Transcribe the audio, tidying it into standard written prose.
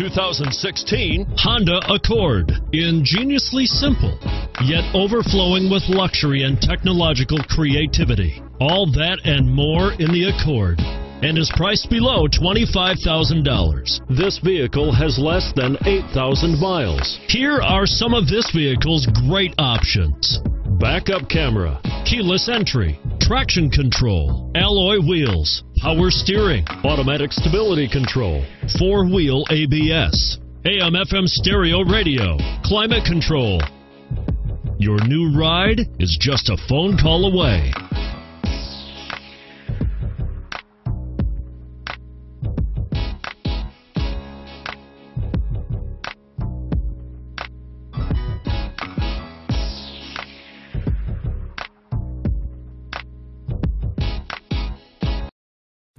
2016 Honda Accord. Ingeniously simple, yet overflowing with luxury and technological creativity. All that and more in the Accord, and is priced below $25,000. This vehicle has less than 8,000 miles. Here are some of this vehicle's great options: backup camera, keyless entry, traction control, alloy wheels, power steering, automatic stability control, four-wheel ABS, AM/FM stereo radio, climate control. Your new ride is just a phone call away.